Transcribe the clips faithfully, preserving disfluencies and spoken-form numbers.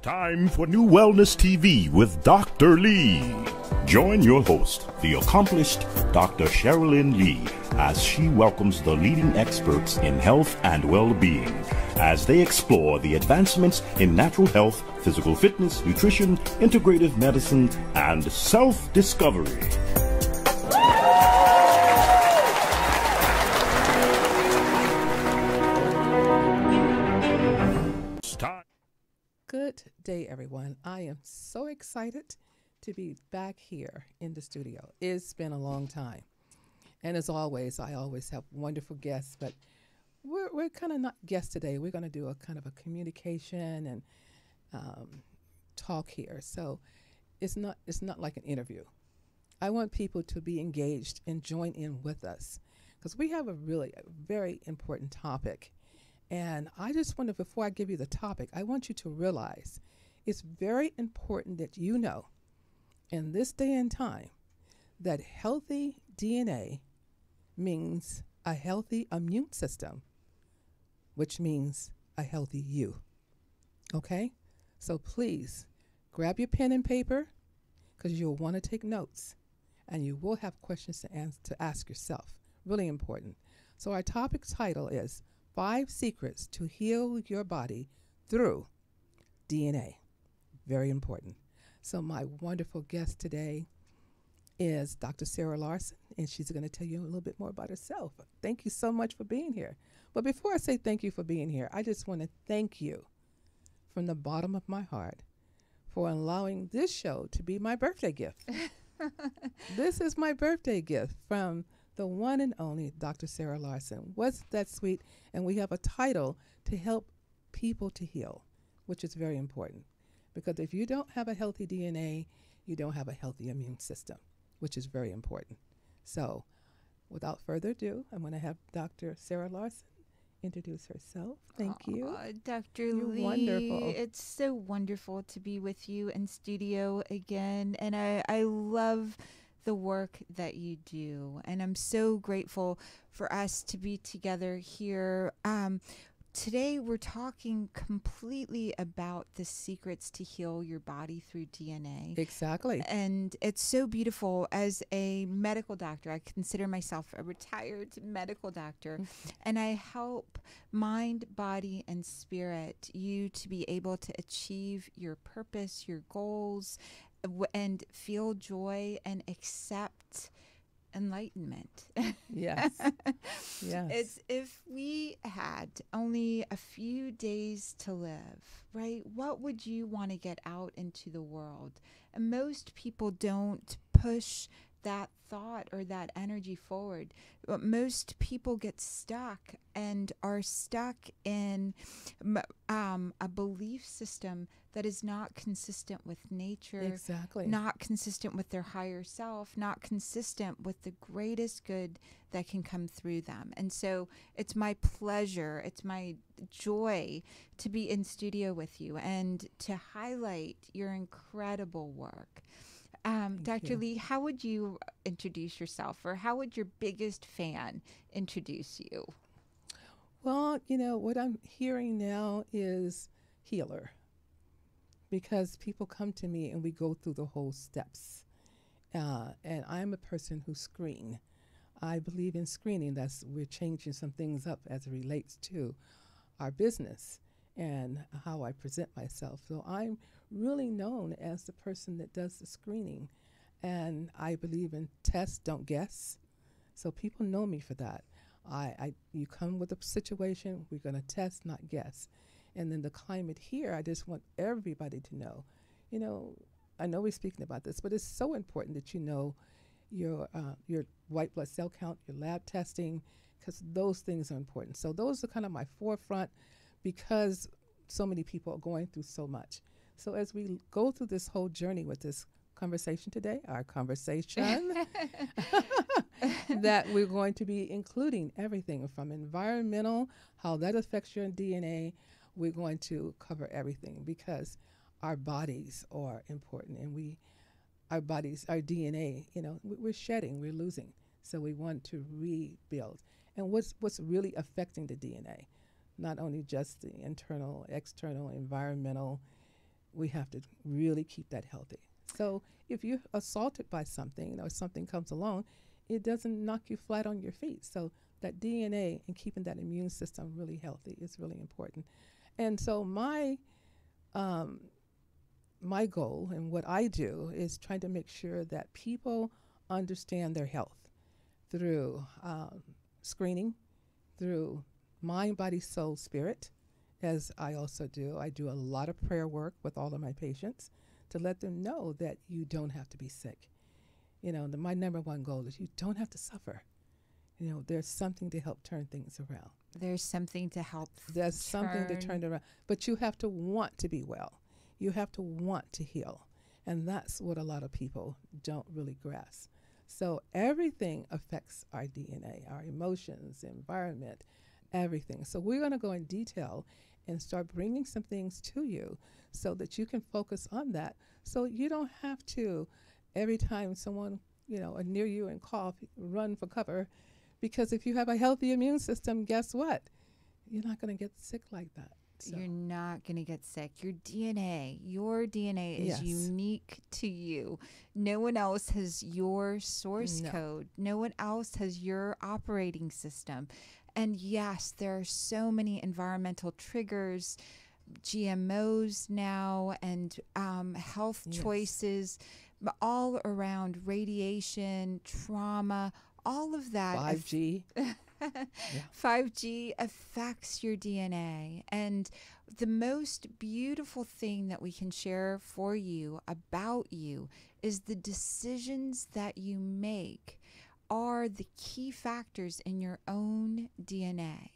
It's time for Nu Wellness T V with Doctor Lee. Join your host, the accomplished Doctor Cherilyn Lee, as she welcomes the leading experts in health and well-being as they explore the advancements in natural health, physical fitness, nutrition, integrative medicine, and self-discovery. Good day, everyone. I am so excited to be back here in the studio. It's been a long time. And as always, I always have wonderful guests, but we're, we're kind of not guests today. We're going to do a kind of a communication and um, talk here. So it's not, it's not like an interview. I want people to be engaged and join in with us because we have a really a very important topic. And I just want to, before I give you the topic, I want you to realize it's very important that you know in this day and time that healthy D N A means a healthy immune system, which means a healthy you. Okay? So please grab your pen and paper because you'll want to take notes and you will have questions to, ans- to ask yourself. Really important. So our topic title is Five Secrets to Heal Your Body Through D N A. Very important. So my wonderful guest today is Doctor Sarah Larsen, and she's going to tell you a little bit more about herself. Thank you so much for being here. But before I say thank you for being here, I just want to thank you from the bottom of my heart for allowing this show to be my birthday gift. This is my birthday gift from the one and only Doctor Sarah Larsen. Wasn't that sweet? And we have a title to help people to heal, which is very important. Because if you don't have a healthy D N A, you don't have a healthy immune system, which is very important. So without further ado, I'm going to have Doctor Sarah Larsen introduce herself. Thank Aww, you. Doctor You're Lee, wonderful. It's so wonderful to be with you in studio again. And I, I love the work that you do, and I'm so grateful for us to be together here. Um, today we're talking completely about the secrets to heal your body through D N A. Exactly. And it's so beautiful. As a medical doctor, I consider myself a retired medical doctor, and I help mind, body, and spirit you to be able to achieve your purpose, your goals, and feel joy and accept enlightenment. Yes. Yes. It's if we had only a few days to live, right? What would you want to get out into the world? And most people don't push that thought or that energy forward. But most people get stuck and are stuck in um, a belief system that is not consistent with nature. Exactly. Not consistent with their higher self, not consistent with the greatest good that can come through them. And so it's my pleasure, it's my joy to be in studio with you and to highlight your incredible work. Um, Doctor You. Lee, how would you introduce yourself, or how would your biggest fan introduce you? Well, you know, what I'm hearing now is healer, because people come to me and we go through the whole steps. Uh, and I'm a person who screen. I believe in screening. That's we're changing some things up as it relates to our business and how I present myself. So I'm really known as the person that does the screening. And I believe in test, don't guess. So people know me for that. I, I you come with a situation, we're gonna test, not guess. And then the climate here, I just want everybody to know, you know, I know we're speaking about this, but it's so important that you know your, uh, your white blood cell count, your lab testing, because those things are important. So those are kind of my forefront, because so many people are going through so much. So as we go through this whole journey with this conversation today, our conversation, that we're going to be including everything from environmental, how that affects your D N A. We're going to cover everything because our bodies are important, and we, our bodies, our D N A, you know, we're shedding, we're losing. So we want to rebuild. And what's, what's really affecting the D N A? Not only just the internal, external, environmental, we have to really keep that healthy. So if you're assaulted by something or something comes along, it doesn't knock you flat on your feet. So that D N A and keeping that immune system really healthy is really important. And so my um, my goal and what I do is trying to make sure that people understand their health through um, screening, through mind, body, soul, spirit, as I also do. I do a lot of prayer work with all of my patients to let them know that you don't have to be sick. You know, the, my number one goal is you don't have to suffer. You know, there's something to help turn things around. There's something to help. There's something to turn around. But you have to want to be well. You have to want to heal. And that's what a lot of people don't really grasp. So everything affects our D N A, our emotions, environment, everything. So we're going to go in detail and start bringing some things to you so that you can focus on that. So you don't have to, every time someone, you know, near you and cough, run for cover. Because if you have a healthy immune system, guess what? You're not going to get sick like that. So. You're not going to get sick. Your D N A, your D N A is yes. unique to you. No one else has your source no. code. No one else has your operating system. And yes, there are so many environmental triggers, G M Os now, and um, health yes. choices, all around radiation, trauma, all of that. five G. Yeah. five G affects your D N A. And the most beautiful thing that we can share for you about you is the decisions that you make are the key factors in your own D N A.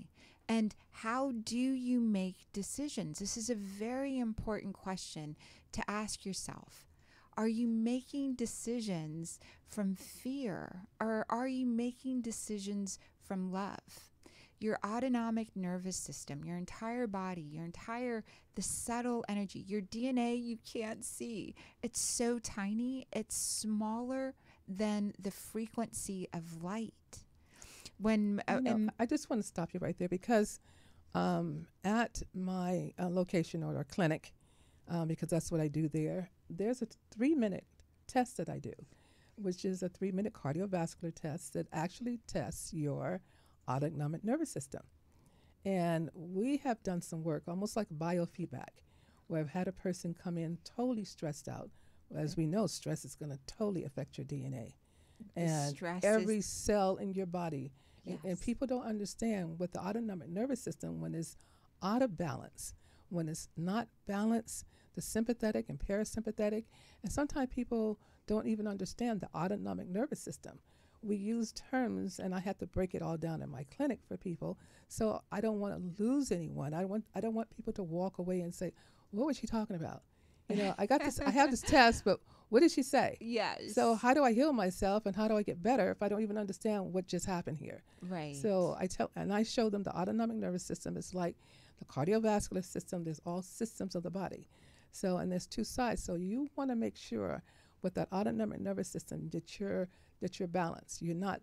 And how do you make decisions? This is a very important question to ask yourself. Are you making decisions from fear, or are you making decisions from love? Your autonomic nervous system, your entire body, your entire, the subtle energy, your D N A you can't see. It's so tiny, it's smaller than the frequency of light. When uh, you know, I just want to stop you right there, because um, at my uh, location or our clinic, um, because that's what I do there, there's a three-minute test that I do, which is a three-minute cardiovascular test that actually tests your autonomic nervous system. And we have done some work, almost like biofeedback, where I've had a person come in totally stressed out. Okay. As we know, stress is going to totally affect your D N A. The and every cell in your body. Yes. And, and people don't understand with the autonomic nervous system, when it's out of balance, when it's not balanced, the sympathetic and parasympathetic, and sometimes people don't even understand the autonomic nervous system. We use terms, and I have to break it all down in my clinic for people, so I don't want to lose anyone. I want I don't want people to walk away and say, what was she talking about? You know, I got this, I have this test, but what did she say? Yes. So how do I heal myself, and how do I get better if I don't even understand what just happened here? Right. So I tell, and I show them the autonomic nervous system is like the cardiovascular system. There's all systems of the body. So, and there's two sides. So you want to make sure with that autonomic nervous system that you're, that you're balanced. You're not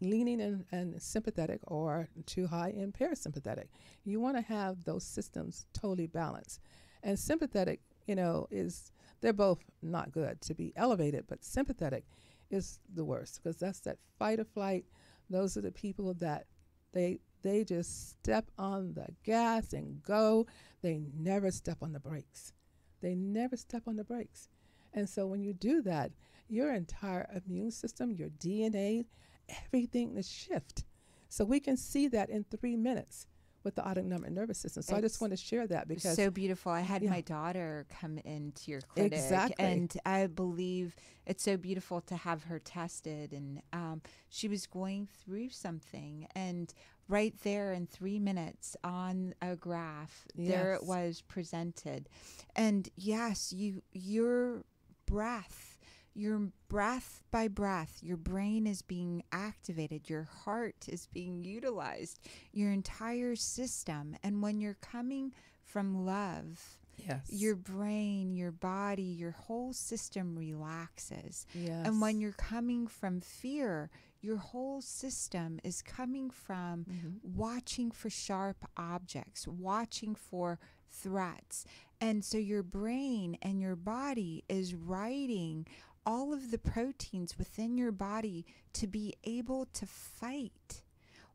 leaning in, in sympathetic or too high in parasympathetic. You want to have those systems totally balanced. And sympathetic, you know, is, they're both not good to be elevated, but sympathetic is the worst, because that's that fight or flight. Those are the people that they, they just step on the gas and go. They never step on the brakes. They never step on the brakes. And so when you do that, your entire immune system, your D N A, everything is shift. So we can see that in three minutes with the autonomic nervous system. So it's, I just want to share that, because so beautiful. I had yeah. my daughter come into your clinic. Exactly. And I believe it's so beautiful to have her tested. And um, she was going through something, and right there in three minutes on a graph, yes. there it was presented. And yes, you, your breath, your breath by breath, your brain is being activated, your heart is being utilized, your entire system. And when you're coming from love, yes. your brain, your body, your whole system relaxes. Yes. And when you're coming from fear, your whole system is coming from mm-hmm. watching for sharp objects, watching for threats. And so your brain and your body is writing all of the proteins within your body to be able to fight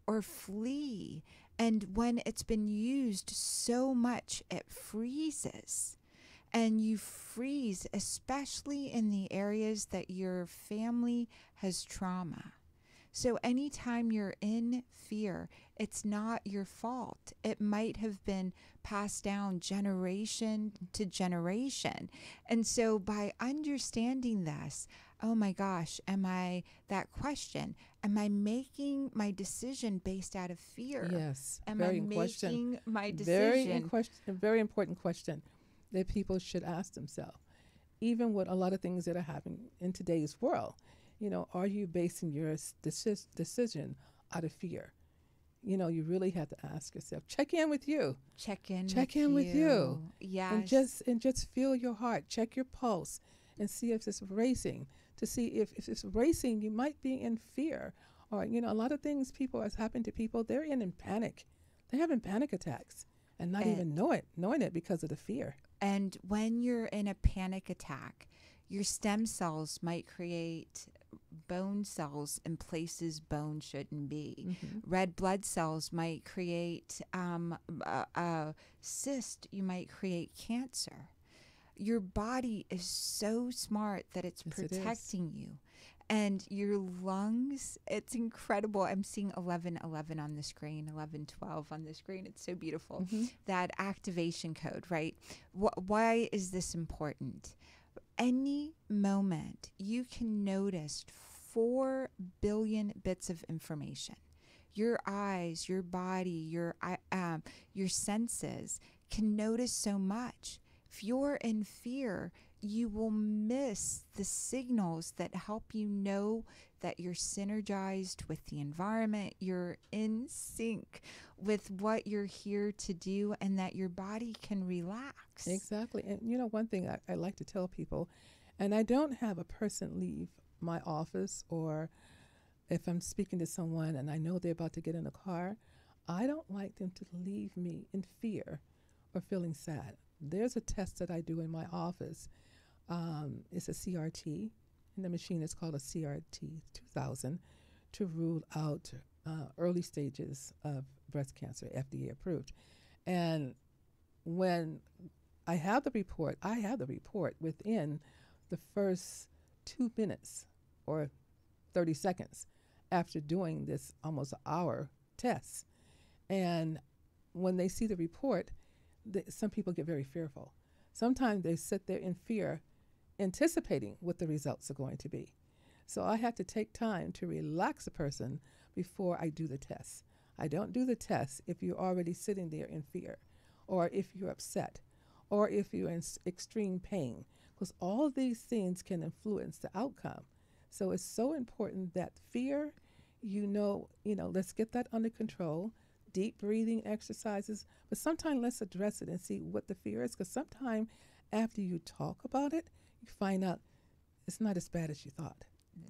or flee. And when it's been used so much, it freezes. And you freeze, especially in the areas that your family has trauma. So anytime you're in fear, it's not your fault. It might have been passed down generation to generation. And so by understanding this, oh my gosh, am I that question? Am I making my decision based out of fear? Yes, am very I making question. my decision? Very, a very important question that people should ask themselves, even with a lot of things that are happening in today's world. You know, are you basing your decis decision out of fear? You know, you really have to ask yourself. Check in with you. Check in. Check in with you. Yeah. And just and just feel your heart. Check your pulse, and see if it's racing. To see if, if it's racing, you might be in fear, or you know, a lot of things people has happened to people. They're in in panic. They're having panic attacks, and not and, even know it, knowing it because of the fear. And when you're in a panic attack, your stem cells might create bone cells in places bone shouldn't be. Mm-hmm. Red blood cells might create um, a, a cyst. You might create cancer. Your body is so smart that it's yes, protecting it you. And your lungs, it's incredible. I'm seeing eleven eleven on the screen, eleven twelve on the screen. It's so beautiful. Mm-hmm. That activation code, right? Wh- why is this important? Any moment you can notice four billion bits of information. Your eyes, your body, your um, your senses can notice so much. If you're in fear, you will miss the signals that help you know that you're synergized with the environment, you're in sync with what you're here to do, and that your body can relax. Exactly. And you know, one thing I, I like to tell people, and I don't have a person leave my office, or if I'm speaking to someone and I know they're about to get in a car, I don't like them to leave me in fear or feeling sad. There's a test that I do in my office. Um, it's a C R T, and the machine is called a C R T two thousand to rule out uh, early stages of breast cancer, F D A approved. And when I have the report, I have the report within the first two minutes or thirty seconds after doing this almost hour test. And when they see the report, th- some people get very fearful. Sometimes they sit there in fear, anticipating what the results are going to be. So I have to take time to relax a person before I do the test. I don't do the test if you're already sitting there in fear, or if you're upset, or if you're in extreme pain, because all these things can influence the outcome. So it's so important that fear, you know, you know, let's get that under control, deep breathing exercises, but sometimes let's address it and see what the fear is, because sometimes after you talk about it, you find out it's not as bad as you thought.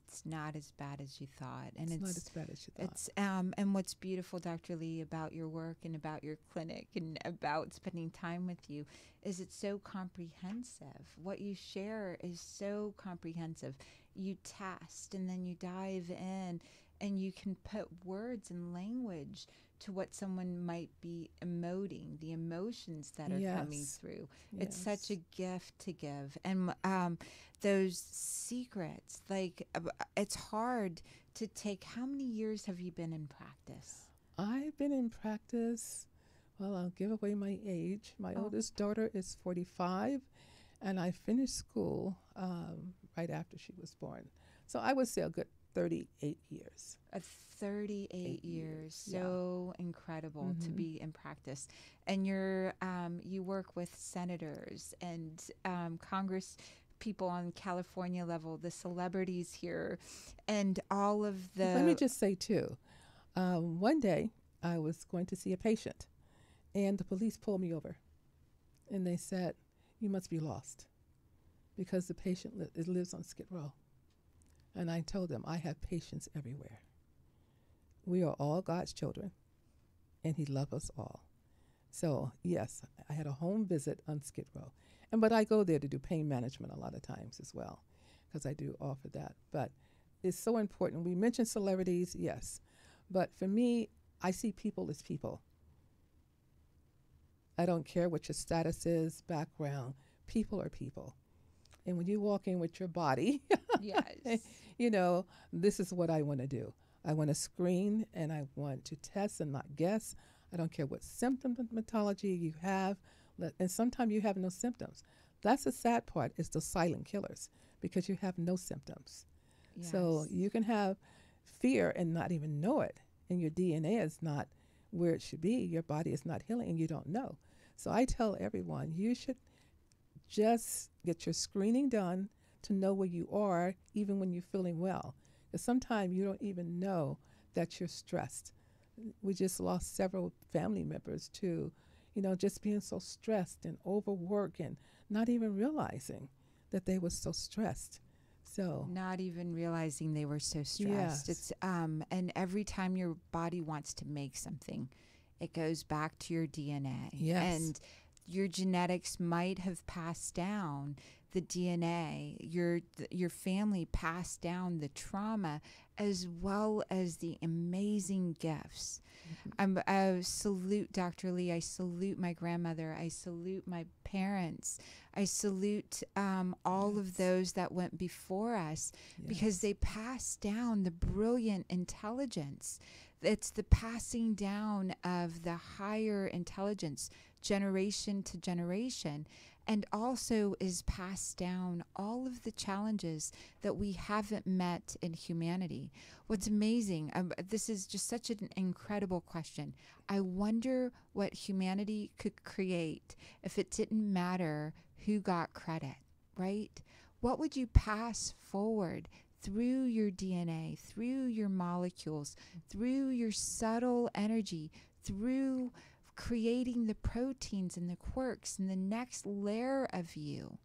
It's not as bad as you thought. And it's, it's not as bad as you thought. It's, um, and what's beautiful, Doctor Lee, about your work and about your clinic and about spending time with you is it's so comprehensive. What you share is so comprehensive. You test and then you dive in, and you can put words and language to what someone might be emoting, the emotions that are yes. coming through. Yes. It's such a gift to give. And um, those secrets, like uh, it's hard to take. How many years have you been in practice? I've been in practice, well, I'll give away my age. My oh. oldest daughter is forty-five, and I finished school um, right after she was born. So I would say a good thirty-eight years. Uh, thirty-eight years. So yeah. incredible mm-hmm. to be in practice. And you're, um, you work with senators and um, Congress people on California level, the celebrities here, and all of the... Let me just say, too, um, one day I was going to see a patient, and the police pulled me over, and they said, "You must be lost because the patient li it lives on Skid Row." And I told them, I have patients everywhere. We are all God's children, and he loves us all. So yes, I had a home visit on Skid Row. And but I go there to do pain management a lot of times as well, because I do offer that. But it's so important. We mentioned celebrities, yes. But for me, I see people as people. I don't care what your status is, background. People are people. And when you walk in with your body, yes. You know, this is what I want to do. I want to screen and I want to test and not guess. I don't care what symptomatology you have. And sometimes you have no symptoms. That's the sad part, is the silent killers, because you have no symptoms. Yes. So you can have fear and not even know it. And your D N A is not where it should be. Your body is not healing and you don't know. So I tell everyone, you should just get your screening done to know where you are, even when you're feeling well. Because sometimes you don't even know that you're stressed. We just lost several family members to, you know, just being so stressed and overworked and not even realizing that they were so stressed. So not even realizing they were so stressed. Yes. It's um and every time your body wants to make something, it goes back to your D N A. Yes. And your genetics might have passed down the D N A, your th your family passed down the trauma as well as the amazing gifts. Mm-hmm. I'm, I salute Doctor Lee. I salute my grandmother. I salute my parents. I salute um, all yes. of those that went before us, yes. because they passed down the brilliant intelligence. It's the passing down of the higher intelligence generation to generation, and also is passed down all of the challenges that we haven't met in humanity. What's amazing, um, this is just such an incredible question. I wonder what humanity could create if it didn't matter who got credit, right? What would you pass forward through your D N A, through your molecules, through your subtle energy, through creating the proteins and the quirks and the next layer of you,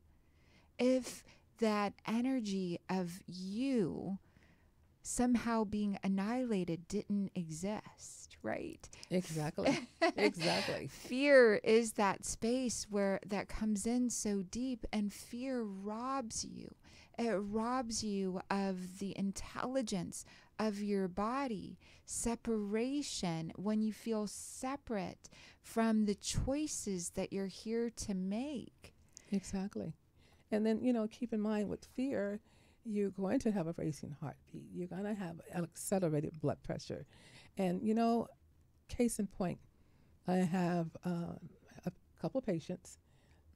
if that energy of you somehow being annihilated didn't exist, right? Exactly. Exactly. Fear is that space where that comes in so deep, and fear robs you. It robs you of the intelligence of your body. Separation, when you feel separate from the choices that you're here to make. Exactly. And then, you know, keep in mind with fear, you're going to have a racing heartbeat. You're going to have accelerated blood pressure. And, you know, case in point, I have um, a couple of patients.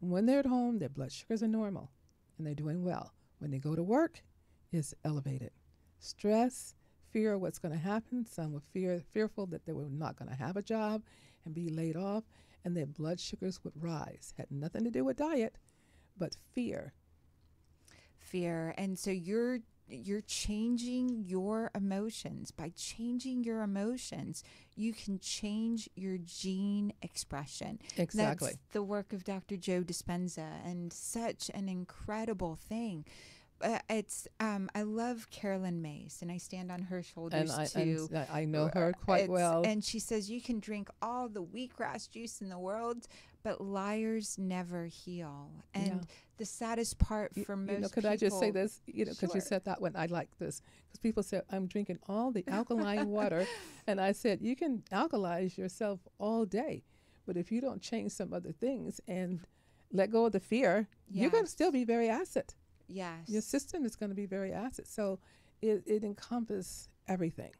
When they're at home, their blood sugars are normal and they're doing well. When they go to work, it's elevated. Stress, fear of what's going to happen. Some were fear, fearful that they were not going to have a job and be laid off, and their blood sugars would rise. Had nothing to do with diet, but fear. Fear. And so you're you're changing your emotions. By changing your emotions, you can change your gene expression. Exactly. That's the work of Doctor Joe Dispenza, and such an incredible thing. Uh, it's um, I love Carolyn Mace, and I stand on her shoulders and too. I, and I know her quite it's, well. And she says, you can drink all the wheatgrass juice in the world, but liars never heal. And yeah. the saddest part for you, most you know, could people. Could I just say this? You know, because sure. you said that one. I like this. Because people say, I'm drinking all the alkaline water. And I said, you can alkalize yourself all day. But if you don't change some other things and let go of the fear, yes. you're going to still be very acid. Yes. Your system is going to be very acid. So it, it encompasses everything.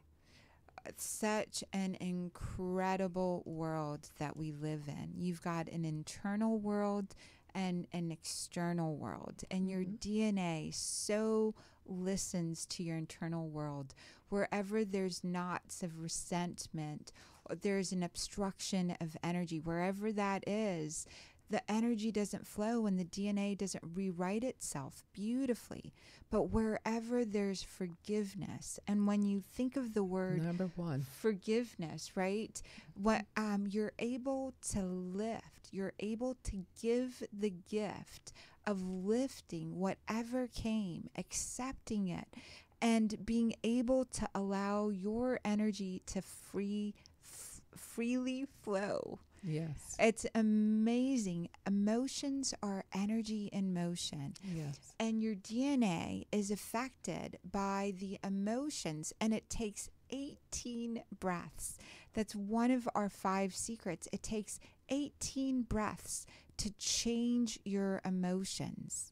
Such an incredible world that we live in. You've got an internal world and an external world. And your mm-hmm. D N A so listens to your internal world. Wherever there's knots of resentment, there's an obstruction of energy. Wherever that is, the energy doesn't flow and the D N A doesn't rewrite itself beautifully. But wherever there's forgiveness, and when you think of the word number one, forgiveness, right? What um, you're able to lift, you're able to give the gift of lifting whatever came, accepting it, and being able to allow your energy to free freely flow. Yes. It's amazing. Emotions are energy in motion. Yes. And your D N A is affected by the emotions, and it takes eighteen breaths. That's one of our five secrets. It takes eighteen breaths to change your emotions.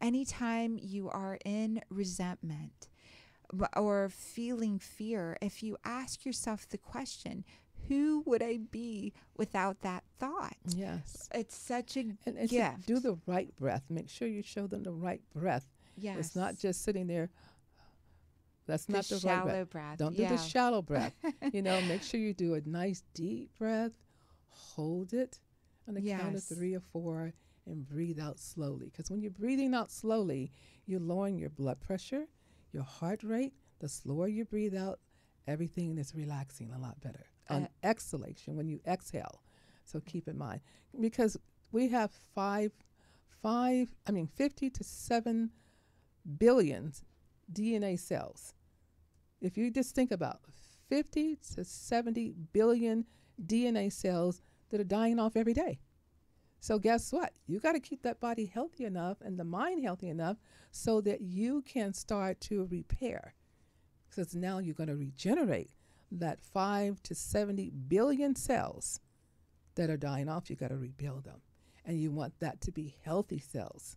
Anytime you are in resentment or feeling fear, if you ask yourself the question, who would I be without that thought? Yes. It's such a and, and gift. Do the right breath. Make sure you show them the right breath. Yes. It's not just sitting there. That's the not the right breath. breath. Don't yeah. do the shallow breath. You know, make sure you do a nice deep breath. Hold it on the yes. count of three or four and breathe out slowly. Because when you're breathing out slowly, you're lowering your blood pressure, your heart rate. The slower you breathe out, everything is relaxing a lot better. On exhalation, when you exhale. So keep in mind, because we have five, five, I mean, fifty to seven billion D N A cells. If you just think about fifty to seventy billion D N A cells that are dying off every day. So guess what? You got to keep that body healthy enough and the mind healthy enough so that you can start to repair. Because now you're going to regenerate that five to seventy billion cells that are dying off. You got to rebuild them. And you want that to be healthy cells,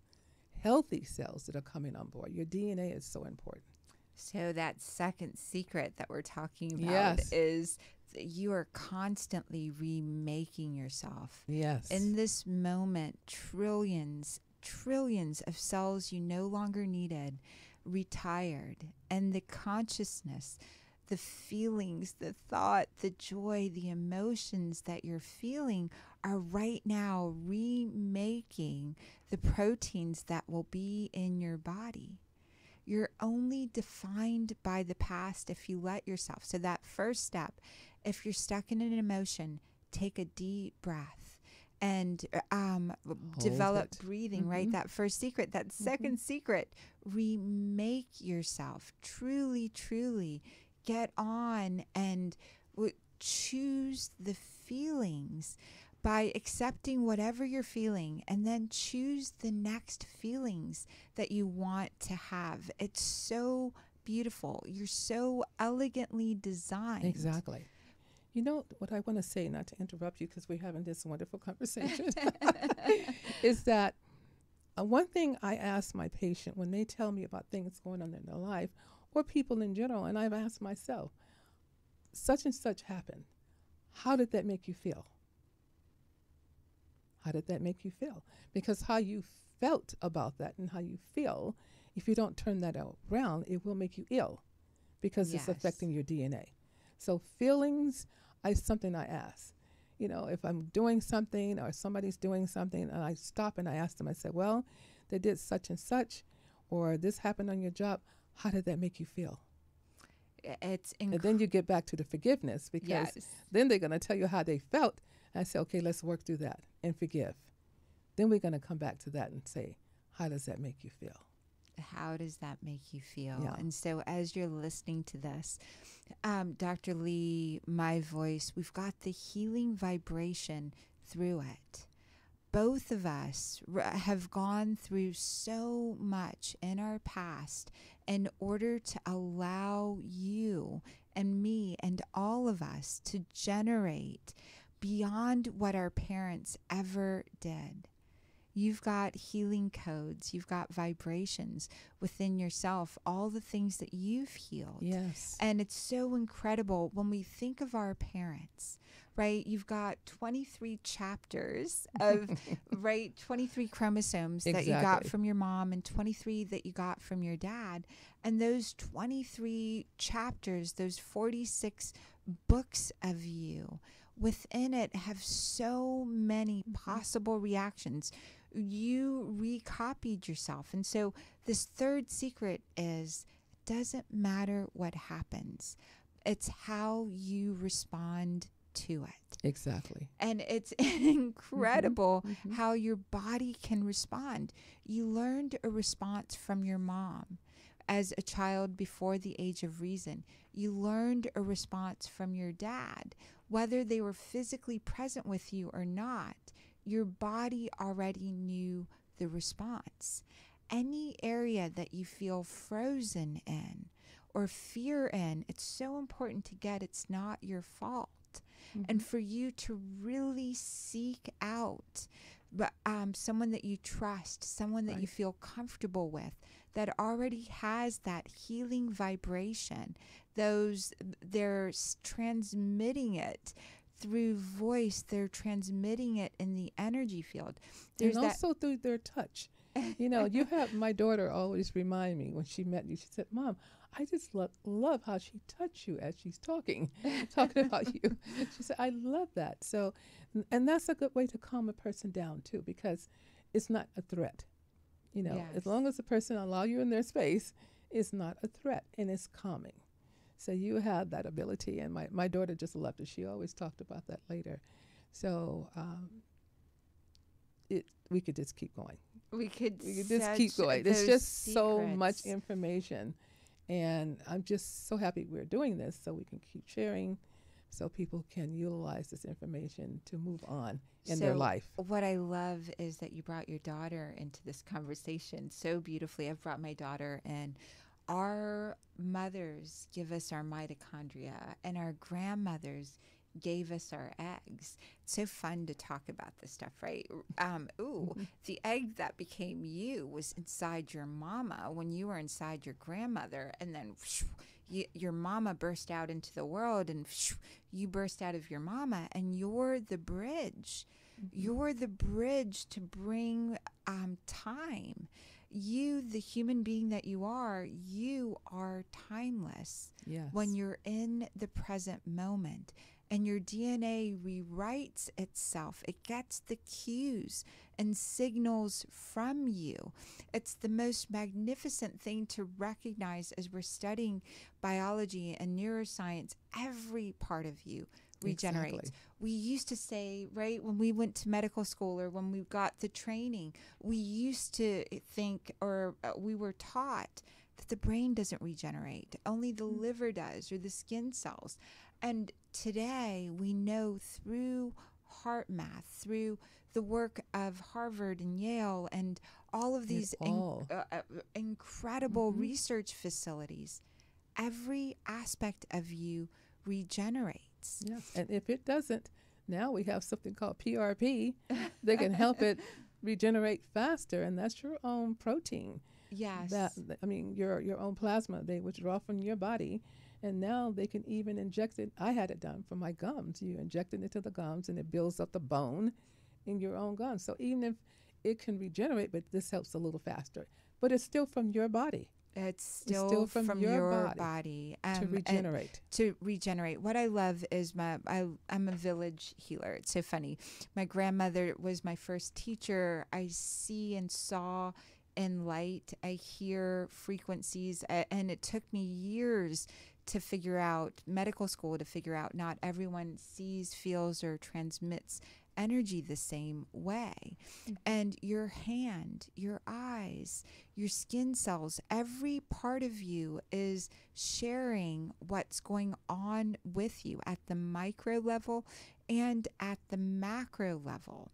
healthy cells that are coming on board. Your D N A is so important. So that second secret that we're talking about yes. is that you are constantly remaking yourself. Yes. In this moment, trillions, trillions of cells you no longer needed retired, and the consciousness, the feelings, the thought, the joy, the emotions that you're feeling are right now remaking the proteins that will be in your body. You're only defined by the past if you let yourself. So that first step, if you're stuck in an emotion, take a deep breath and um, develop it. breathing, mm-hmm. right? That first secret, that second mm-hmm. secret, remake yourself, truly, truly. Get on and w choose the feelings by accepting whatever you're feeling, and then choose the next feelings that you want to have. It's so beautiful. You're so elegantly designed. Exactly. You know what I want to say, not to interrupt you because we're having this wonderful conversation, is that uh, one thing I ask my patient when they tell me about things going on in their life, or people in general, and I've asked myself, such and such happened. How did that make you feel? How did that make you feel? Because how you felt about that and how you feel, if you don't turn that around, it will make you ill because yes. it's affecting your D N A. So feelings is something I ask. You know, if I'm doing something or somebody's doing something and I stop and I ask them, I say, well, they did such and such, or this happened on your job. How did that make you feel? It's and then you get back to the forgiveness, because yes. then they're going to tell you how they felt. And I say, okay, let's work through that and forgive. Then we're going to come back to that and say, how does that make you feel? How does that make you feel? Yeah. And so as you're listening to this, um, Doctor Lee, my voice, we've got the healing vibration through it. Both of us have gone through so much in our past in order to allow you and me and all of us to generate beyond what our parents ever did. You've got healing codes. You've got vibrations within yourself, all the things that you've healed. Yes. And it's so incredible when we think of our parents, right? You've got twenty-three chapters of, right, twenty-three chromosomes exactly. that you got from your mom and twenty-three that you got from your dad. And those twenty-three chapters, those forty-six books of you, within it have so many possible reactions. You recopied yourself. And so this third secret is, it doesn't matter what happens. It's how you respond to it. Exactly. And it's incredible mm-hmm. Mm-hmm. how your body can respond. You learned a response from your mom. as a child before the age of reason. You learned a response from your dad. Whether they were physically present with you or not, your body already knew the response. Any area that you feel frozen in or fear in, it's so important to get it's not your fault. Mm-hmm. And for you to really seek out um, someone that you trust, someone that right. you feel comfortable with, that already has that healing vibration. Those, they're transmitting it through voice. They're transmitting it in the energy field. There's and also that through their touch. You know, you have my daughter always remind me when she met you, she said, Mom, I just love, love how she touched you as she's talking, talking about you. She said, I love that. So, and that's a good way to calm a person down too, because it's not a threat. You know, yes. as long as the person allows you in their space, it's not a threat and it's calming. So you have that ability. And my, my daughter just loved it. She always talked about that later. So um, it we could just keep going. We could, we could just keep going. There's just secrets. So much information. And I'm just so happy we're doing this so we can keep sharing, so people can utilize this information to move on in so their life. What I love is that you brought your daughter into this conversation so beautifully. I've brought my daughter in. Our mothers give us our mitochondria, and our grandmothers gave us our eggs. It's so fun to talk about this stuff, right? Um, ooh, the egg that became you was inside your mama when you were inside your grandmother, and then whoosh, you, your mama burst out into the world, and whoosh, you burst out of your mama, and you're the bridge. Mm-hmm. You're the bridge to bring um, time. You, the human being that you are, you are timeless. Yes. When you're in the present moment. And your D N A rewrites itself. It gets the cues and signals from you. It's the most magnificent thing to recognize as we're studying biology and neuroscience. Every part of you regenerates. Exactly. We used to say, right, when we went to medical school or when we got the training, we used to think, or we were taught, that the brain doesn't regenerate. Only the mm-hmm. liver does, or the skin cells. And today we know through HeartMath, through the work of Harvard and Yale and all of these all. In, uh, incredible mm-hmm. research facilities, every aspect of you regenerates. Yes. And if it doesn't, now we have something called P R P that can help it regenerate faster, and that's your own protein. Yes. That, I mean, your, your own plasma they withdraw from your body, and now they can even inject it. I had it done for my gums. You inject it into the gums, and it builds up the bone in your own gums. So even if it can regenerate, but this helps a little faster. But it's still from your body. It's still, it's still from, from your, your body, body. Um, to regenerate. To regenerate. What I love is my, I, I'm a village healer. It's so funny. My grandmother was my first teacher. I see and saw in light. I hear frequencies. Uh, and it took me years to figure out, medical school to figure out, not everyone sees, feels, or transmits energy the same way. Mm-hmm. And your hand, your eyes, your skin cells, every part of you is sharing what's going on with you at the micro level and at the macro level.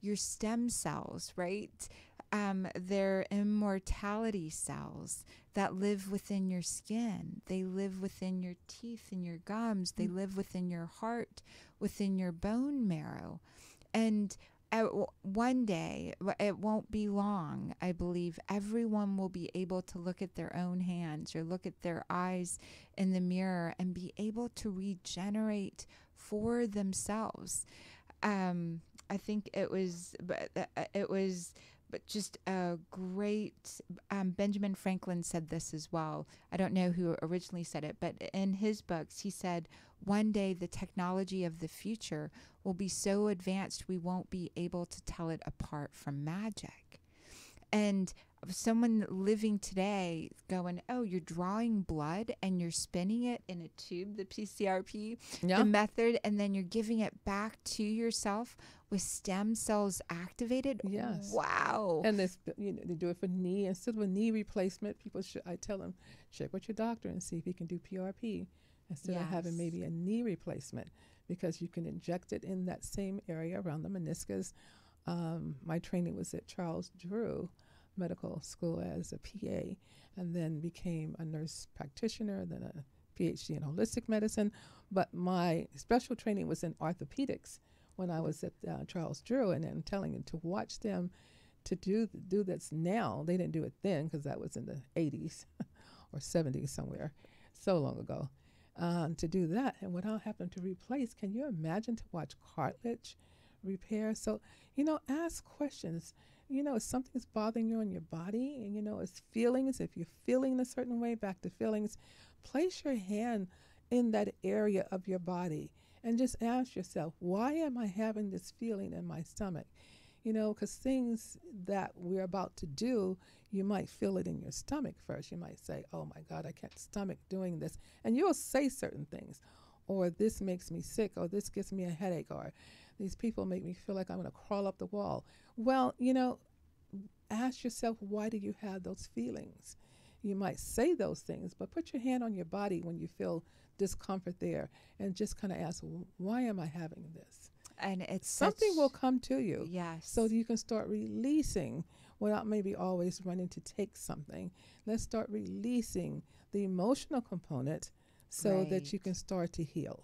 Your stem cells, right? Um, they're immortality cells that live within your skin. They live within your teeth and your gums. They mm-hmm. live within your heart, within your bone marrow. And uh, one day, it won't be long, I believe, everyone will be able to look at their own hands or look at their eyes in the mirror and be able to regenerate for themselves. Um, I think it was... It was But just a great, um, Benjamin Franklin said this as well. I don't know who originally said it, but in his books, he said, one day the technology of the future will be so advanced we won't be able to tell it apart from magic. And someone living today going, oh, you're drawing blood and you're spinning it in a tube, the P C R P, yeah. the method, and then you're giving it back to yourself with stem cells activated. Yes. Wow. And this, you know, they do it for knee. Instead of a knee replacement, people should, I tell them, check with your doctor and see if he can do P R P instead yes. of having maybe a knee replacement, because you can inject it in that same area around the meniscus. Um, my training was at Charles Drew Medical School as a P A, and then became a nurse practitioner, then a P H D in holistic medicine. But my special training was in orthopedics when I was at uh, Charles Drew, and I'm telling you, to watch them to do th do this now. They didn't do it then because that was in the eighties or seventies somewhere, so long ago. Um, to do that, and without having to replace, can you imagine to watch cartilage repair? So, you know, ask questions. You know, if something's bothering you in your body, and you know, it's feelings, if you're feeling a certain way, back to feelings, place your hand in that area of your body and just ask yourself, why am I having this feeling in my stomach? You know, because things that we're about to do, you might feel it in your stomach first. You might say, oh my God, I can't stomach doing this. And you'll say certain things, or this makes me sick, or this gives me a headache, or these people make me feel like I'm going to crawl up the wall. Well, you know, ask yourself, why do you have those feelings? You might say those things, but put your hand on your body when you feel discomfort there and just kind of ask, why am I having this? And it's something will come to you. Yes. So you can start releasing without maybe always running to take something. Let's start releasing the emotional component so right. that you can start to heal.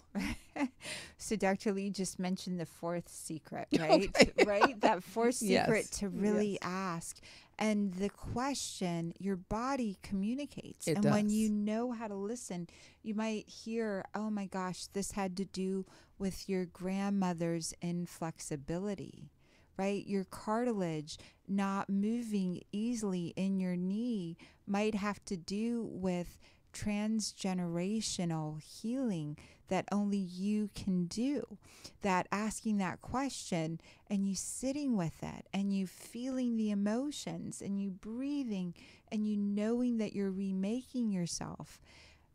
So Doctor Lee just mentioned the fourth secret, right? Okay. Right? That fourth secret yes. to really yes. ask. And the question, your body communicates. It and does. When you know how to listen, you might hear, oh my gosh, this had to do with your grandmother's inflexibility, right? Your cartilage not moving easily in your knee might have to do with transgenerational healing that only you can do. That asking that question and you sitting with it and you feeling the emotions and you breathing and you knowing that you're remaking yourself,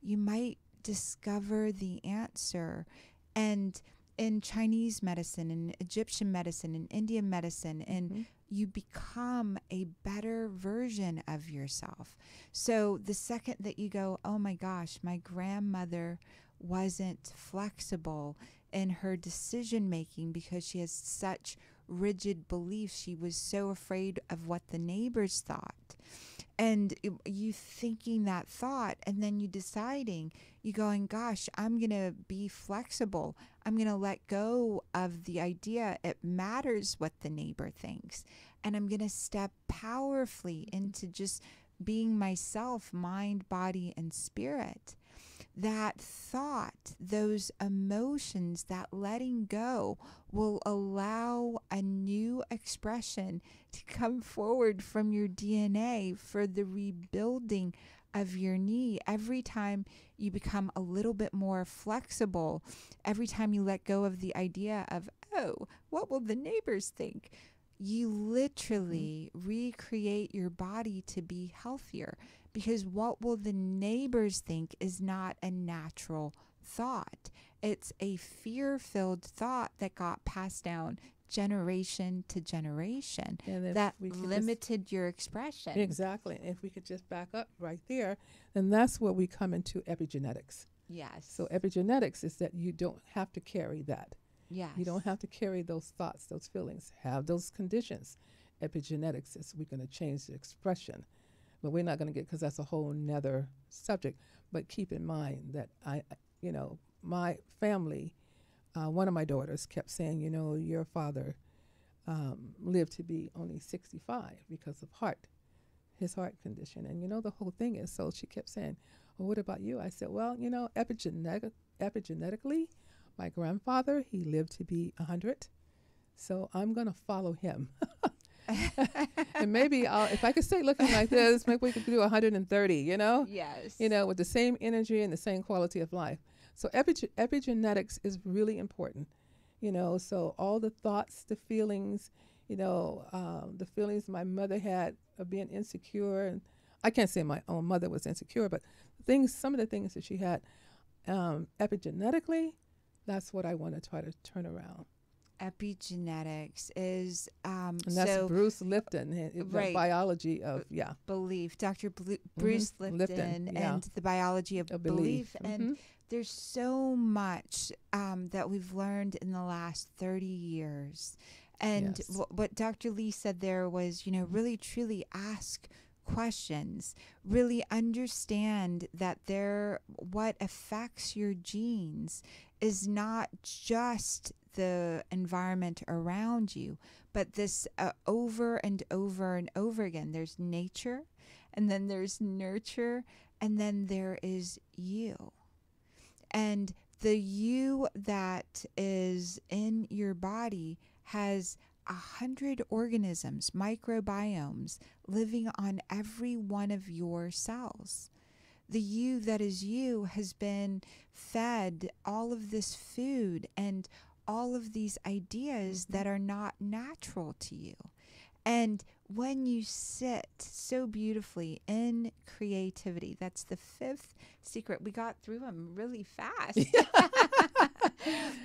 you might discover the answer. And in Chinese medicine and Egyptian medicine and Indian medicine, and mm-hmm. you become a better version of yourself. So the second that you go, oh my gosh, my grandmother wasn't flexible in her decision making because she has such rigid beliefs. She was so afraid of what the neighbors thought. And you thinking that thought and then you deciding, you going, gosh, I'm going to be flexible. I'm going to let go of the idea it matters what the neighbor thinks. And I'm going to step powerfully into just being myself, mind, body, and spirit. That thought, those emotions, that letting go will allow a new expression to come forward from your D N A for the rebuilding of your knee. Every time you become a little bit more flexible, every time you let go of the idea of, oh, what will the neighbors think? You literally mm-hmm. recreate your body to be healthier, because what will the neighbors think is not a natural thought. It's a fear-filled thought that got passed down generation to generation that limited just, your expression. Exactly. If we could just back up right there, then that's where we come into epigenetics. Yes. So epigenetics is that you don't have to carry that. Yes. You don't have to carry those thoughts, those feelings, have those conditions. Epigenetics is we're going to change the expression. But we're not going to get, because that's a whole nother subject. But keep in mind that, I, you know, my family, uh, one of my daughters kept saying, you know, your father um, lived to be only sixty-five because of heart, his heart condition. And, you know, the whole thing is, so she kept saying, well, what about you? I said, well, you know, epigenetic, epigenetically, my grandfather, he lived to be a hundred, so I'm going to follow him. And maybe I'll, if I could stay looking like this, maybe we could do a hundred and thirty, you know? Yes. You know, with the same energy and the same quality of life. So epigen epigenetics is really important, you know? So all the thoughts, the feelings, you know, um, the feelings my mother had of being insecure. And I can't say my own mother was insecure, but things, some of the things that she had um, epigenetically, that's what I want to try to turn around. Epigenetics is um and that's so, Bruce Lipton, the right, biology of yeah belief. Doctor Bl Bruce mm -hmm. Lipton, Lipton yeah. and the biology of, of belief, belief. Mm -hmm. And there's so much um, that we've learned in the last thirty years. And yes. what Doctor Lee said there was, you know, really truly ask questions, really understand that there, what affects your genes is not just the environment around you, but this uh, over and over and over again. There's nature, and then there's nurture, and then there is you. And the you that is in your body has a hundred organisms, microbiomes, living on every one of your cells. The you that is you has been fed all of this food and all of these ideas that are not natural to you. And when you sit so beautifully in creativity, that's the fifth secret. We got through them really fast.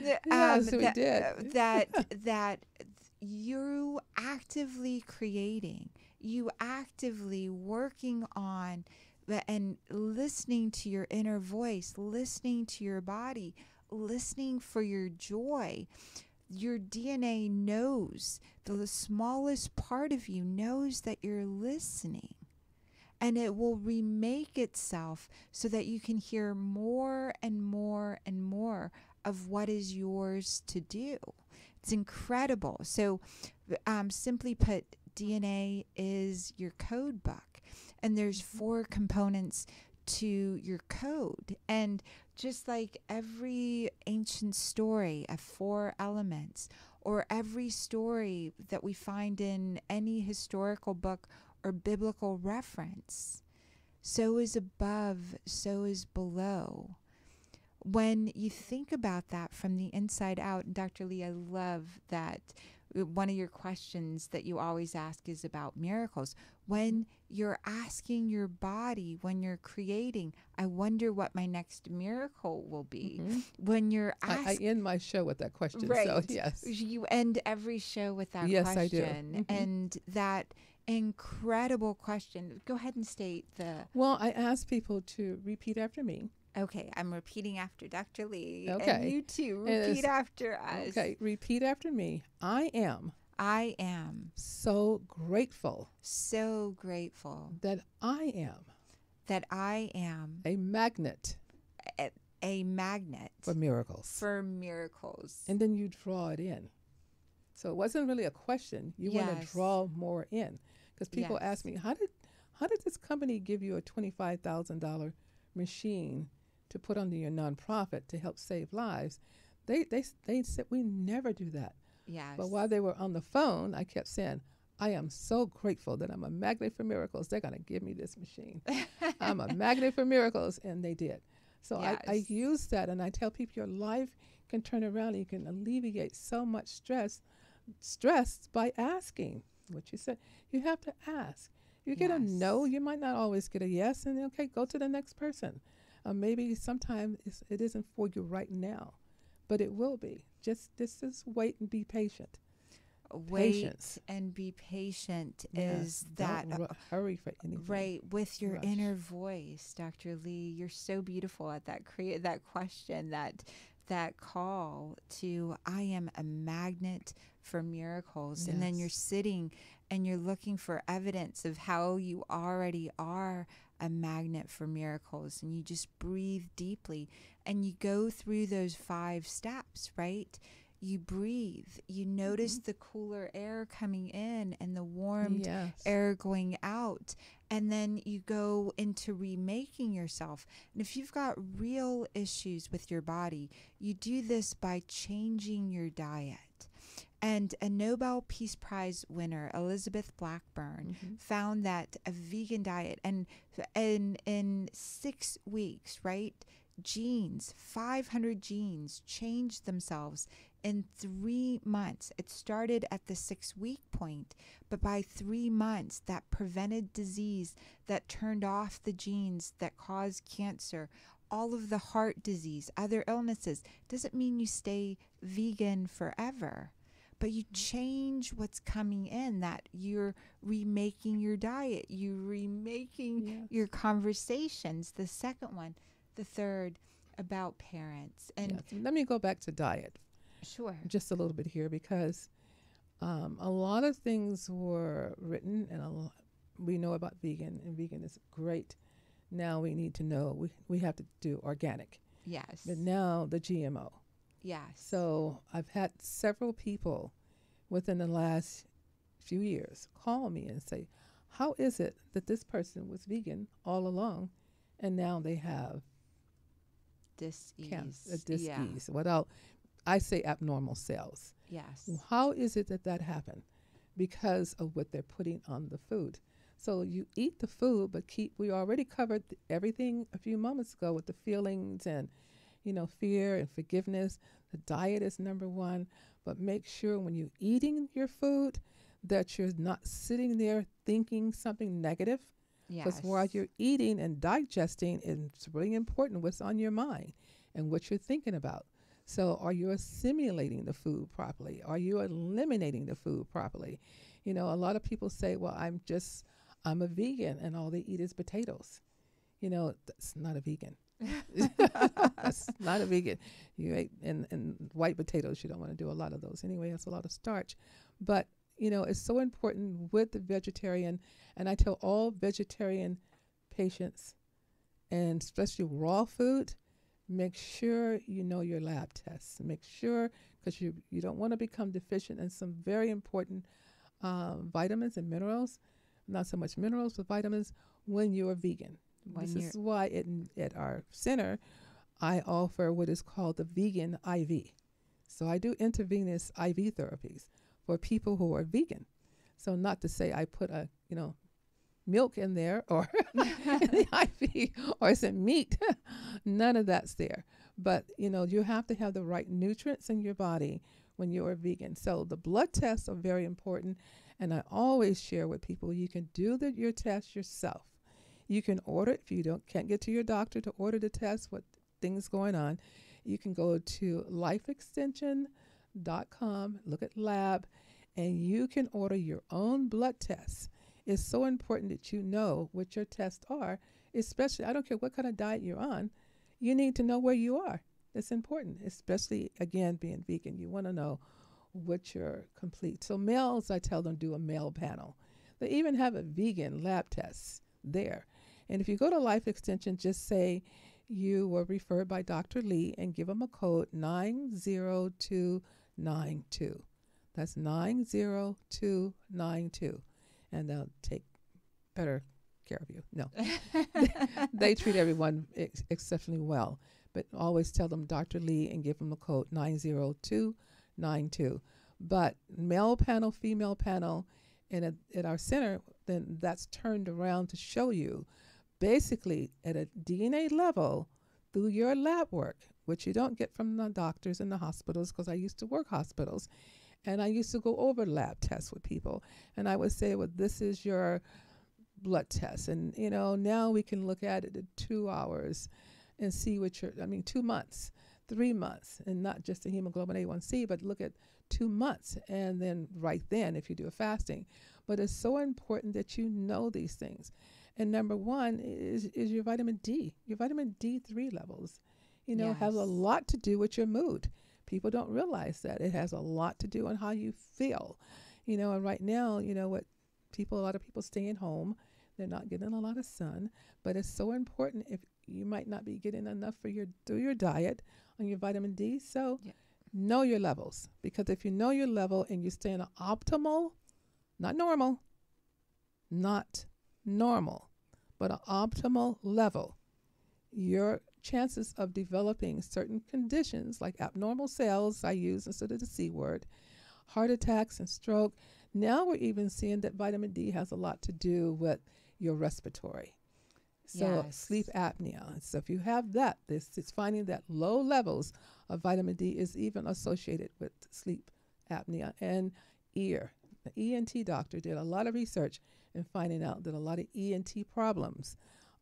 the, yes, um, we that, did. that, that you actively creating, you actively working on and listening to your inner voice, listening to your body, listening for your joy. Your D N A knows, the smallest part of you knows that you're listening, and it will remake itself so that you can hear more and more and more of what is yours to do. It's incredible. So um, simply put, D N A is your code book, and there's four components to your code. And just like every ancient story of four elements, or every story that we find in any historical book or biblical reference, so is above, so is below. When you think about that from the inside out, Doctor Lee, I love that one of your questions that you always ask is about miracles. When you're asking your body, when you're creating, I wonder what my next miracle will be. Mm-hmm. When you're asking. I, I end my show with that question. Right. So, yes. You end every show with that yes, question. Yes, I do. Mm-hmm. And that incredible question. Go ahead and state the. Well, I ask people to repeat after me. Okay, I'm repeating after Doctor Lee. Okay. And you too. Repeat after us. Okay, repeat after me. I am. I am. So grateful. So grateful. That I am. That I am. A magnet. A, a magnet. For miracles. For miracles. And then you draw it in. So it wasn't really a question. You yes. want to draw more in. Because people yes. ask me, how did, how did this company give you a twenty-five thousand dollar machine to put under your nonprofit to help save lives? They they they said we never do that. Yes. But while they were on the phone, I kept saying, I am so grateful that I'm a magnet for miracles. They're gonna give me this machine. I'm a magnet for miracles, and they did. So yes. I, I use that, and I tell people your life can turn around and you can alleviate so much stress stress by asking what you said. You have to ask. You get yes. a no, you might not always get a yes, and okay, go to the next person. Uh, maybe sometimes it's, it isn't for you right now, but it will be. Just this is wait and be patient. Wait Patience. and be patient yes. is that uh, hurry for anything. Right, with your Rush. inner voice, Doctor Lee. You're so beautiful at that create that question, that that call to I am a magnet for miracles, yes. and then you're sitting. And you're looking for evidence of how you already are a magnet for miracles. And you just breathe deeply. And you go through those five steps, right? You breathe. You notice mm-hmm. the cooler air coming in and the warmed yes. air going out. And then you go into remaking yourself. And if you've got real issues with your body, you do this by changing your diet. And a Nobel Peace Prize winner, Elizabeth Blackburn, mm-hmm. found that a vegan diet, and in in six weeks, right, genes, five hundred genes, changed themselves in three months. It started at the six-week point, but by three months, that prevented disease, that turned off the genes that cause cancer, all of the heart disease, other illnesses. Doesn't mean you stay vegan forever, but you change what's coming in, that you're remaking your diet, you're remaking yes. your conversations. The second one, the third about parents. And yes. let me go back to diet. Sure. Just a little bit here, because um, a lot of things were written, and a lot we know about vegan, and vegan is great. Now we need to know, we, we have to do organic. Yes. But now the G M O. Yeah. So I've had several people within the last few years call me and say, how is it that this person was vegan all along and now they have dis-ease? Dis-ease. Yeah. What I'll, I say abnormal cells. Yes. How is it that that happened? Because of what they're putting on the food. So you eat the food, but keep, we already covered everything a few moments ago with the feelings and, you know, fear and forgiveness. The diet is number one, but make sure when you're eating your food that you're not sitting there thinking something negative. Yes. Because while you're eating and digesting, it's really important what's on your mind and what you're thinking about. So are you assimilating the food properly? Are you eliminating the food properly? You know, a lot of people say, well, I'm just, I'm a vegan and all they eat is potatoes. You know, that's not a vegan. That's not a vegan. You ate and, and white potatoes, you don't want to do a lot of those anyway. That's a lot of starch. But you know, it's so important with the vegetarian, and I tell all vegetarian patients, and especially raw food, make sure you know your lab tests. Make sure, because you you don't want to become deficient in some very important um, vitamins and minerals, not so much minerals but vitamins, when you are vegan. This is why it, at our center, I offer what is called the vegan I V. So I do intravenous I V therapies for people who are vegan. So not to say I put a, you know, milk in there or in the I V or some meat. None of that's there. But, you know, you have to have the right nutrients in your body when you are vegan. So the blood tests are very important. And I always share with people, you can do the, your test yourself. You can order it if you don't can't get to your doctor to order the test, what things going on. You can go to life extension dot com, look at lab, and you can order your own blood tests. It's so important that you know what your tests are, especially, I don't care what kind of diet you're on, you need to know where you are. That's important, especially, again, being vegan. You want to know what you're complete. So males, I tell them, do a male panel. They even have a vegan lab test there. And if you go to Life Extension, just say you were referred by Doctor Lee and give them a code nine zero two nine two. That's nine zero two nine two. And they'll take better care of you. No. They treat everyone ex exceptionally well. But always tell them Doctor Lee and give them a code nine zero two nine two. But male panel, female panel, and at, at our center, then that's turned around to show you basically at a D N A level through your lab work, which you don't get from the doctors and the hospitals, because I used to work hospitals and I used to go over lab tests with people. And I would say, well, this is your blood test. And, you know, now we can look at it in two hours and see what your, I mean, two months, three months, and not just the hemoglobin A one C, but look at two months. And then right then, if you do a fasting. But it's so important that you know these things. And number one is, is your vitamin D, your vitamin D three levels, you know, yes. have a lot to do with your mood. People don't realize that it has a lot to do on how you feel, you know, and right now, you know what people, a lot of people staying home, they're not getting a lot of sun, but it's so important if you might not be getting enough for your, through your diet on your vitamin D. So yeah. know your levels, because if you know your level and you stay in an optimal, not normal, not normal, but an optimal level, your chances of developing certain conditions like abnormal cells, I use instead of the C word, heart attacks and stroke. Now we're even seeing that vitamin D has a lot to do with your respiratory. So yes. sleep apnea. So if you have that, this it's finding that low levels of vitamin D is even associated with sleep apnea and ear. The E N T doctor did a lot of research in finding out that a lot of E N T problems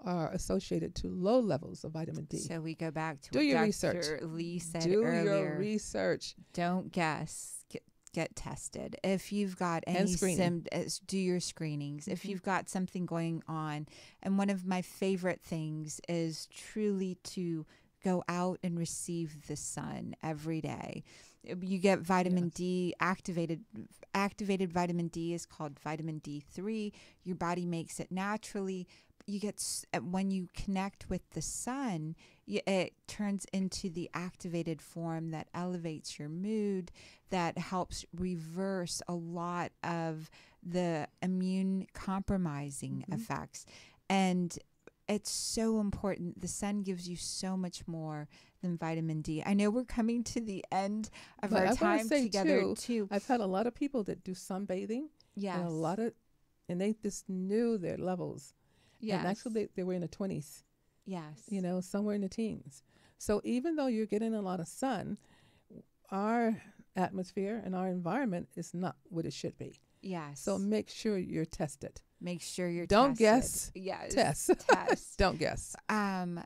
are associated to low levels of vitamin D. So we go back to do what your Doctor research. Lee said do earlier. Do your research. Don't guess. Get, get tested. If you've got any symptoms, do your screenings. Mm-hmm. If you've got something going on. And one of my favorite things is truly to go out and receive the sun every day. You get vitamin yes. D activated. Activated vitamin D is called vitamin D three. Your body makes it naturally. You get when you connect with the sun, it turns into the activated form that elevates your mood, that helps reverse a lot of the immune compromising mm-hmm. effects. And it's so important. The sun gives you so much more than vitamin D. I know we're coming to the end of but our I time together too, too. I've had a lot of people that do sunbathing. Yes. And a lot of, and they just knew their levels. Yes. And actually they, they were in the twenties. Yes. You know, somewhere in the teens. So even though you're getting a lot of sun, our atmosphere and our environment is not what it should be. Yes. So make sure you're tested. Make sure you're Don't tested. guess. Yes. Test. Test. Don't guess. Um,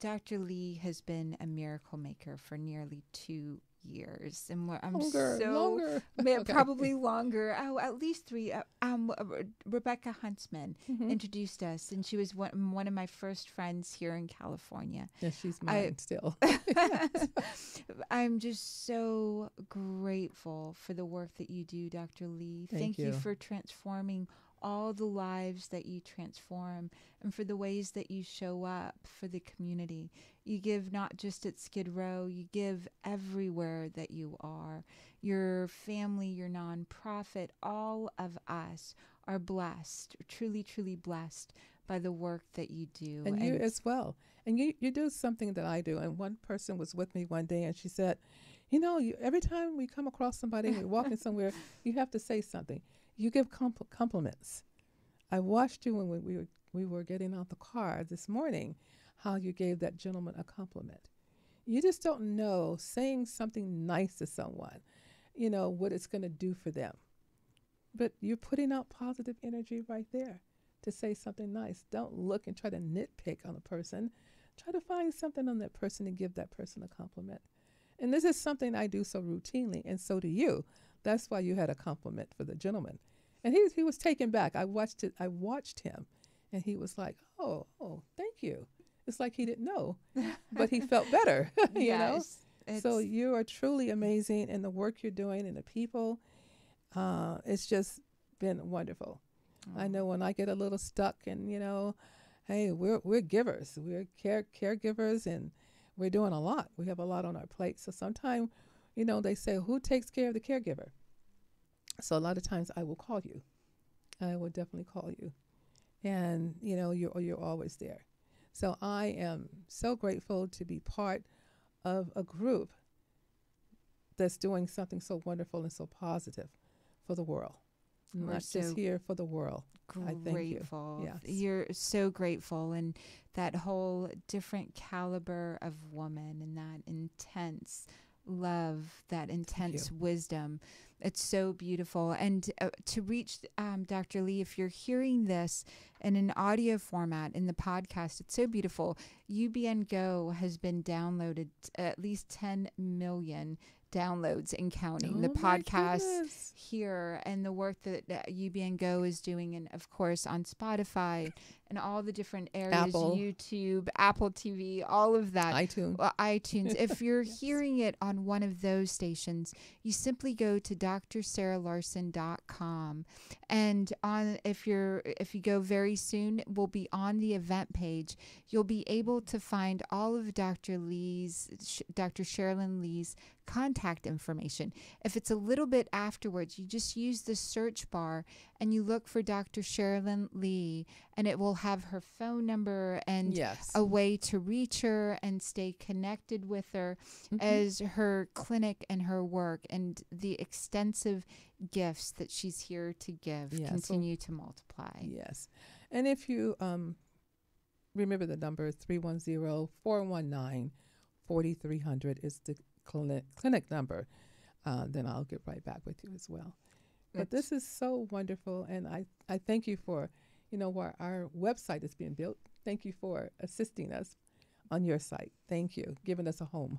Doctor Lee has been a miracle maker for nearly two years. And we're, I'm longer, so longer. Man, okay. probably longer. Oh, at least three. Uh, um, uh, Rebecca Huntsman mm-hmm. introduced us, and she was one, one of my first friends here in California. Yeah, she's mine I, still. I'm just so grateful for the work that you do, Doctor Lee. Thank, Thank you. you for transforming all the lives that you transform and for the ways that you show up for the community. You give not just at Skid Row, you give everywhere that you are. Your family, your nonprofit, all of us are blessed, truly, truly blessed by the work that you do. And, and you as well. And you, you do something that I do. And one person was with me one day and she said, you know, you, every time we come across somebody, we're walking somewhere, you have to say something. You give compl compliments. I watched you when we, we, were, we were getting out the car this morning, how you gave that gentleman a compliment. You just don't know saying something nice to someone, you know, what it's going to do for them. But you're putting out positive energy right there to say something nice. Don't look and try to nitpick on a person. Try to find something on that person and give that person a compliment. And this is something I do so routinely, and so do you. That's why you had a compliment for the gentleman. And he, he was taken back. I watched it. I watched him, and he was like, oh, oh, thank you. It's like he didn't know, but he felt better, you yes, know? So you are truly amazing, and the work you're doing and the people, uh, it's just been wonderful. Oh. I know when I get a little stuck and, you know, hey, we're, we're givers. We're care, caregivers, and we're doing a lot. We have a lot on our plate. So sometimes, you know, they say, who takes care of the caregiver? So a lot of times I will call you. I will definitely call you. And, you know, you're, you're always there. So I am so grateful to be part of a group that's doing something so wonderful and so positive for the world. We're not so just here for the world. Grateful. I thank you. Yes. You're so grateful, and that whole different caliber of woman and that intense love, that intense wisdom. It's so beautiful. And uh, to reach um, Doctor Lee, if you're hearing this in an audio format in the podcast, it's so beautiful. U B N Go has been downloaded at least ten million downloads and counting. Oh, the podcast here and the work that uh, U B N Go is doing, and of course on Spotify and all the different areas, Apple. YouTube, Apple T V, all of that. iTunes. Well, iTunes. If you're yes. hearing it on one of those stations, you simply go to Dr Sarah Larsen dot com, and on if you're if you go very soon, we'll be on the event page. You'll be able to find all of Doctor Lee's, Doctor Cherilyn Lee's contact information. If it's a little bit afterwards, you just use the search bar and you look for Doctor Cherilyn Lee, and it will have her phone number and yes. a way to reach her and stay connected with her mm-hmm. as her clinic and her work and the extensive gifts that she's here to give yes. continue to multiply. Yes. And if you um, remember the number, three one zero, four one nine, four three zero zero is the clinic, clinic number. Uh, then I'll get right back with you as well. But this is so wonderful, and I, I thank you for, you know, where our website is being built. Thank you for assisting us on your site. Thank you. Giving us a home.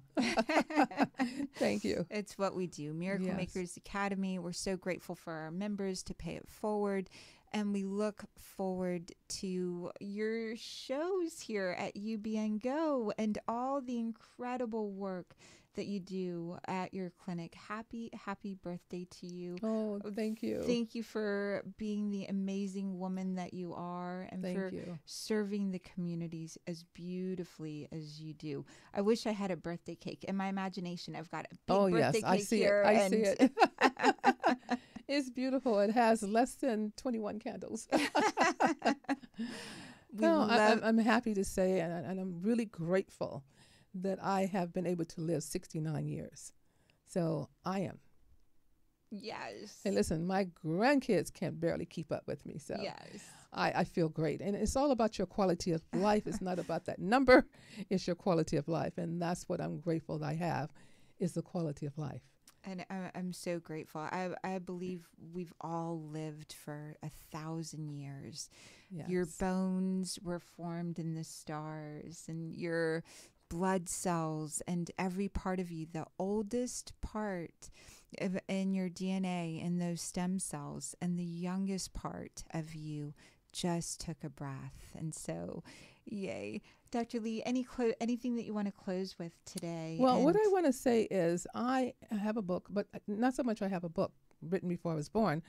Thank you. It's what we do. Miracle yes. Makers Academy. We're so grateful for our members to pay it forward. And we look forward to your shows here at U B N Go and all the incredible work that you do at your clinic. Happy, happy birthday to you. Oh, thank you. Thank you for being the amazing woman that you are, and thank for you. Serving the communities as beautifully as you do. I wish I had a birthday cake. In my imagination, I've got a big oh, birthday yes. cake I see here. It. I and see it. It's beautiful. It has less than twenty-one candles. No, I'm, I'm happy to say, and, and I'm really grateful that I have been able to live sixty-nine years. So I am. Yes. And listen, my grandkids can barely keep up with me. So yes. I, I feel great. And it's all about your quality of life. It's not about that number. It's your quality of life. And that's what I'm grateful that I have, is the quality of life. And I, I'm so grateful. I, I believe we've all lived for a thousand years. Yes. Your bones were formed in the stars, and your blood cells and every part of you, the oldest part of, in your D N A, in those stem cells, and the youngest part of you just took a breath. And so, yay. Doctor Lee, any clo anything that you want to close with today? Well, and what I want to say is I have a book, but not so much I have a book written before I was born,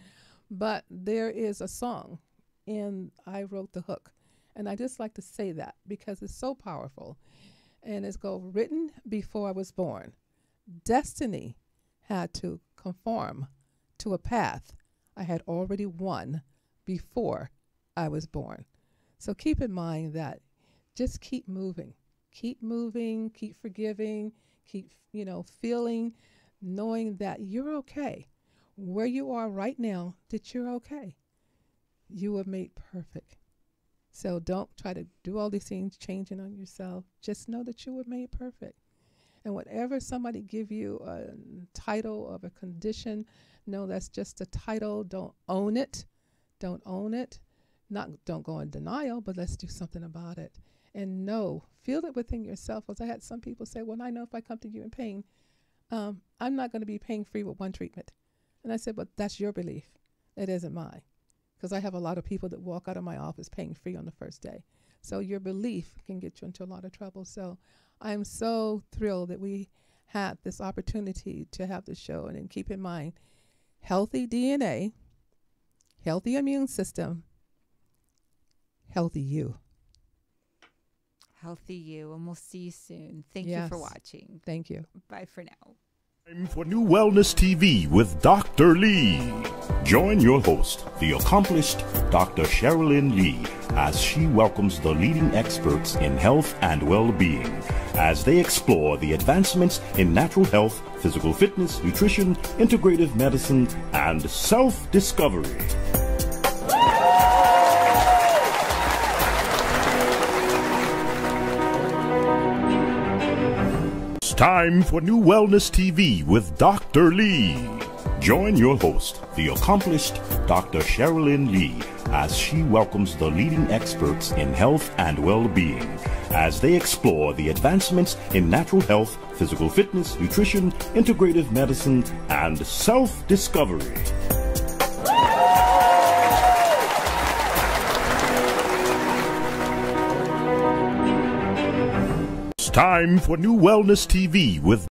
but there is a song, and I wrote the hook. And I just like to say that because it's so powerful. And it's go written before I was born. Destiny had to conform to a path I had already won before I was born. So keep in mind that. Just keep moving, keep moving, keep forgiving, keep, you know, feeling, knowing that you're okay. Where you are right now, that you're okay. You were made perfect. So don't try to do all these things, changing on yourself. Just know that you were made perfect. And whatever somebody give you a title of a condition, no, that's just a title. Don't own it. Don't own it. Not, don't go in denial, but let's do something about it. And know, feel it within yourself. As I had some people say, well, I know if I come to you in pain, um, I'm not going to be pain-free with one treatment. And I said, but that's your belief. It isn't mine. Because I have a lot of people that walk out of my office pain-free on the first day. So your belief can get you into a lot of trouble. So I'm so thrilled that we had this opportunity to have the show. And, and keep in mind, healthy D N A, healthy immune system, healthy you. Healthy you. And we'll see you soon. Thank yes. you for watching. Thank you. Bye for now. Time for Nu Wellness T V with Doctor Lee. Join your host, the accomplished Doctor Cherilyn Lee, as she welcomes the leading experts in health and well-being, as they explore the advancements in natural health, physical fitness, nutrition, integrative medicine, and self-discovery. Time for Nu Wellness T V with Doctor Lee. Join your host, the accomplished Doctor Cherilyn Lee, as she welcomes the leading experts in health and well-being, as they explore the advancements in natural health, physical fitness, nutrition, integrative medicine, and self-discovery. Time for Nu Wellness T V with